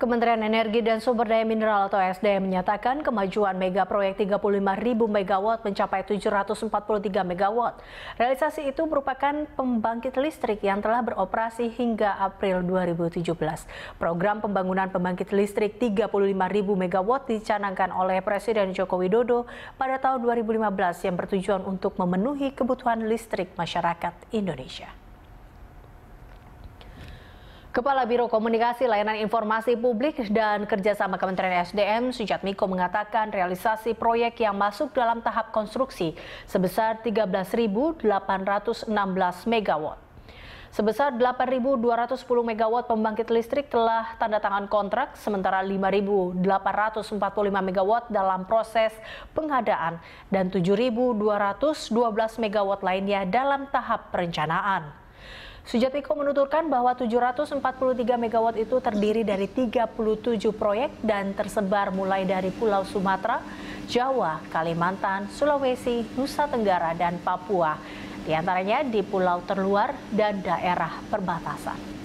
Kementerian Energi dan Sumber Daya Mineral atau SDM menyatakan kemajuan mega proyek 35.000 MW mencapai 743 MW. Realisasi itu merupakan pembangkit listrik yang telah beroperasi hingga April 2017. Program pembangunan pembangkit listrik 35.000 MW dicanangkan oleh Presiden Joko Widodo pada tahun 2015 yang bertujuan untuk memenuhi kebutuhan listrik masyarakat Indonesia. Kepala Biro Komunikasi Layanan Informasi Publik dan Kerjasama Kementerian SDM, Sujatmiko, mengatakan realisasi proyek yang masuk dalam tahap konstruksi sebesar 13.816 MW. Sebesar 8.210 MW pembangkit listrik telah tanda tangan kontrak, sementara 5.845 MW dalam proses pengadaan dan 7.212 MW lainnya dalam tahap perencanaan. Sujatmiko menuturkan bahwa 743 MW itu terdiri dari 37 proyek dan tersebar mulai dari Pulau Sumatera, Jawa, Kalimantan, Sulawesi, Nusa Tenggara, dan Papua. Di antaranya di pulau terluar dan daerah perbatasan.